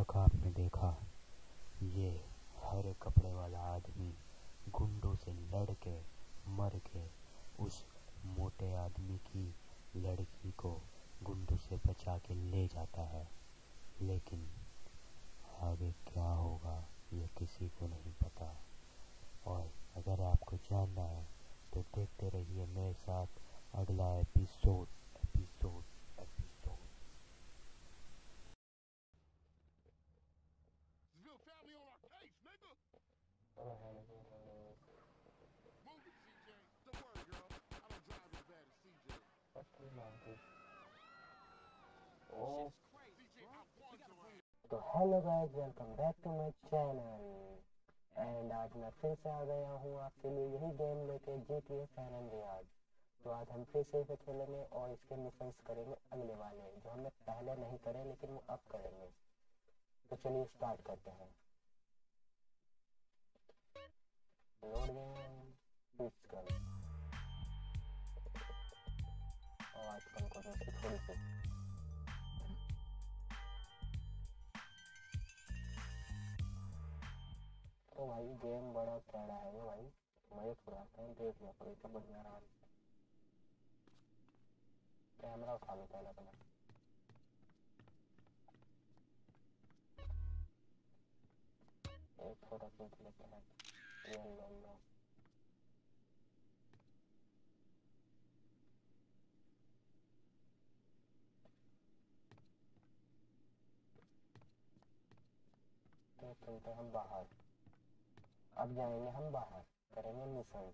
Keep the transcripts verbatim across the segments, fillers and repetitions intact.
تک آپ نے دیکھا یہ ہرے کپڑے والا آدمی گنڈوں سے لڑ کے مر کے اس موٹے آدمی کی لڑکی کو گنڈوں سے بچا کے لے جاتا ہے، لیکن آگے کیا ہوگا یہ کسی کو نہیں پتا۔ اور اگر آپ کو جاننا ہے تو دیکھتے رہیے میرے ساتھ اگلا ایپیسوڈ ایپیسوڈ ایپیسوڈ تو hello guys, welcome back to my channel, and آج میں پھر سے آ گیا ہوں آپ کے لیے یہی گیم لے کے، جی ٹی اے سین انڈریاز۔ تو آج ہم پھر سے کھیلیں گے اور اس کے مشنس کریں گے اگلے والے، جو ہم نے پہلے نہیں کرے لیکن وہ اب کریں گے۔ تو چلیے اسٹارٹ کرتے ہیں۔ اور آج کل کو تھوڑی سی تو بھائی گیم بڑا پیڑا ہے بھائی، مزے تھوڑا دیکھ لیا کرو، تو بڑھیا رہا۔ کیمرہ اٹھا لو پہلا پہلا، ایک فوٹو کھینچ لیتے ہیں، یہ لو لو۔ تو چلتے ہم باہر، اب جائیں گے ہم باہر، کریں گے مشن،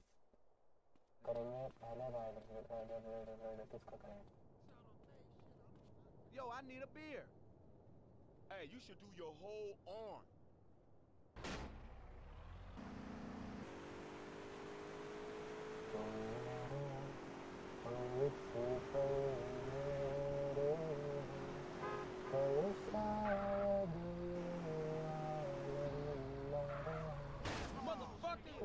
کریں گے پہلا رائڈر رائڈر رائڈر رائڈر کس کو کریں گے؟ Yo, I need a beer. Hey, you should do your whole arm. She has all the things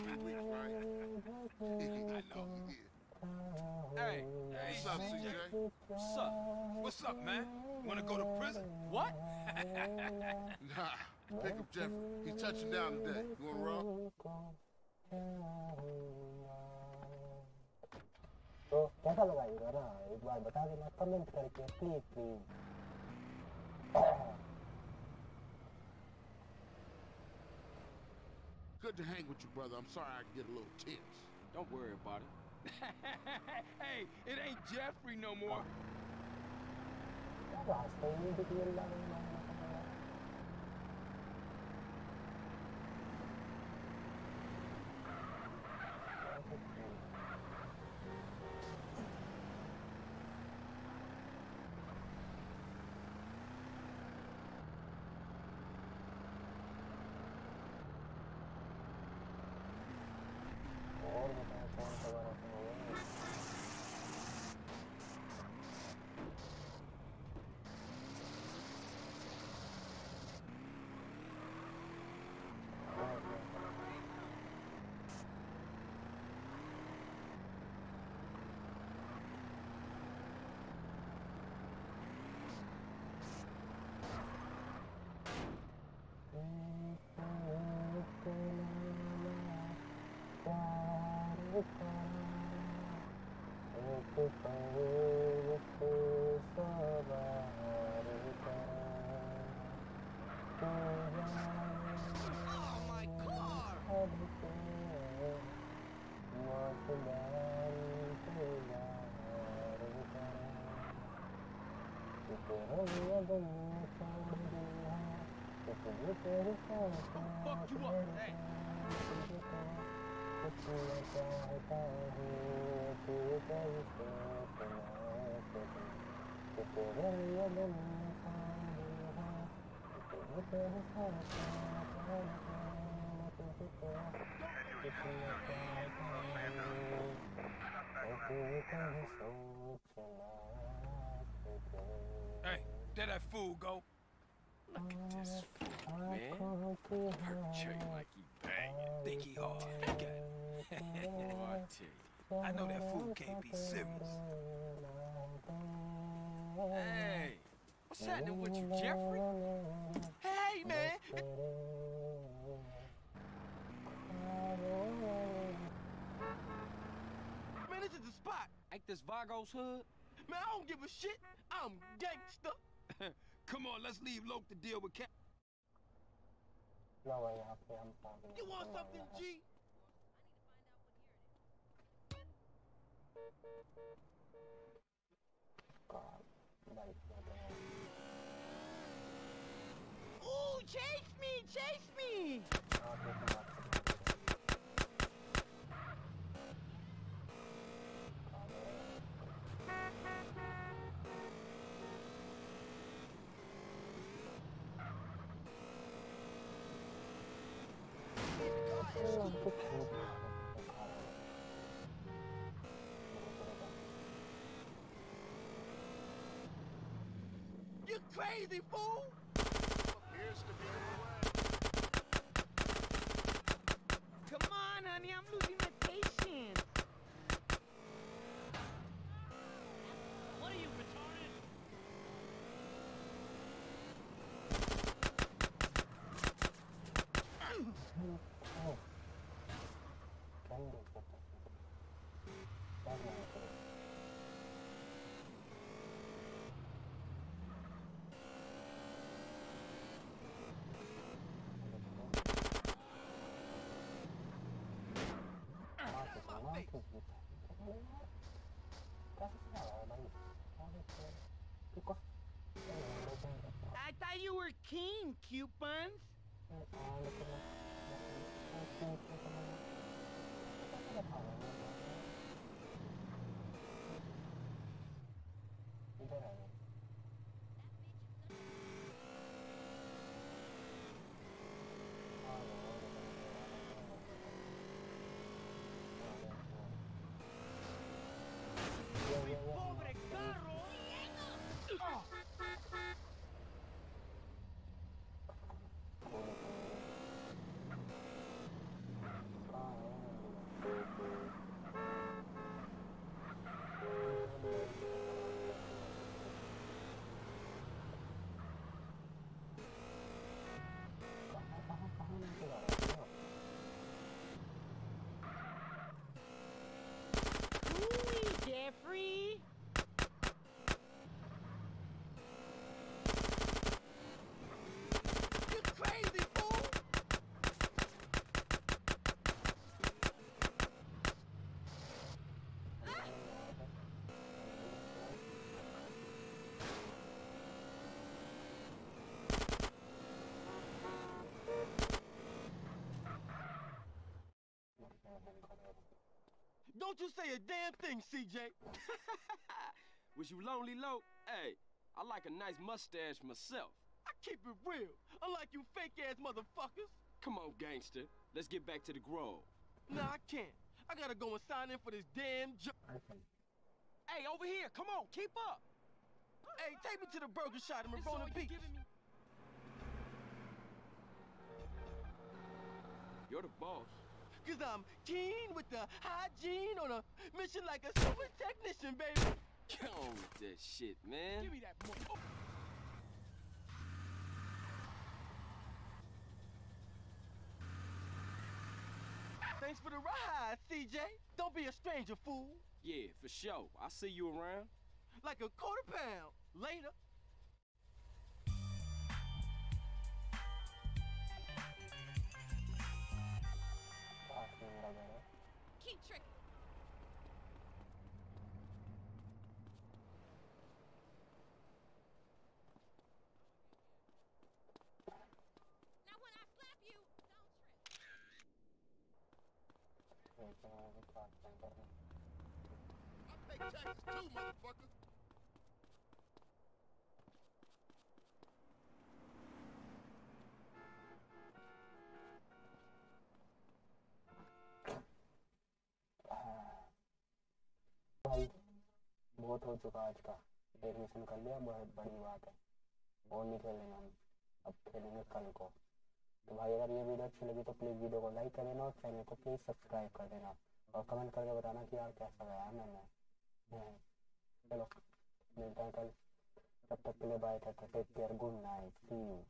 few weeks, right? I know he is. Hey, hey, what's up, C J? What's up? What's up, man? Wanna go to prison? What? Nah, pick up Jeffrey. He's touching down today. You wanna roll? So, कैसा लगा ये गाना? एक बार बता देना comment करके, please, please. Good to hang with you, brother. I'm sorry I get a little tense. Don't worry about it. Hey, it ain't Jeffrey no more. Fuck you up, hey! Hey, Hey, there that fool go. Look at this fool, man. Perpetrating like he banging. Think he hard. Got it. Oh, I tell you. I know that fool can't be serious. Hey, what's happening with you, Jeffrey? Hey, man. Man, this is the spot. Like this Vagos hood? Man, I don't give a shit. I'm gangster. Come on, let's leave Loke to deal with Cap. No way, I'm sorry. You want something, G? God. Ooh, chase me, chase me! You crazy fool! Appears to be the way. Come on, honey, I'm losing my patience. What are you, retarded? I thought you were king, coupons. Jeffrey! You crazy fool! Ah. Don't you say a damn thing, C J! Was you lonely, Loke? Hey, I like a nice mustache myself. I keep it real, unlike you fake-ass motherfuckers. Come on, gangster. Let's get back to the Grove. Nah, I can't. I gotta go and sign in for this damn job. Hey, over here. Come on, keep up. Hey, take me to the burger shot in Marina Beach. Me... You're the boss. Cause I'm keen with the hygiene on a mission like a super technician, baby. Get on with that shit, man. Give me that more. Oh. Thanks for the ride, C J. Don't be a stranger, fool. Yeah, for sure. I'll see you around. Like a quarter pound. Later. Keep tricking. Now when I slap you, don't trick. I'll take taxes too, motherfucker. بہت ہو چکا آج کا، decoration کر لیا، بہت بڑی بات ہے، وہ نہیں کھیلیں گے ہم، اب کھیلیں گے کل کو۔ تو بھائی اگر یہ ویڈیو اچھی لگی تو پلیز ویڈیو کو لائک کر دینا اور چینل کو پلیز سبسکرائب کر دینا، اور کمنٹ کر کے بتانا کہ یار کیسا گیا میں نے۔ چلو ملتا ہے کل، تب تک کے لیے bye, take care, good night, see you.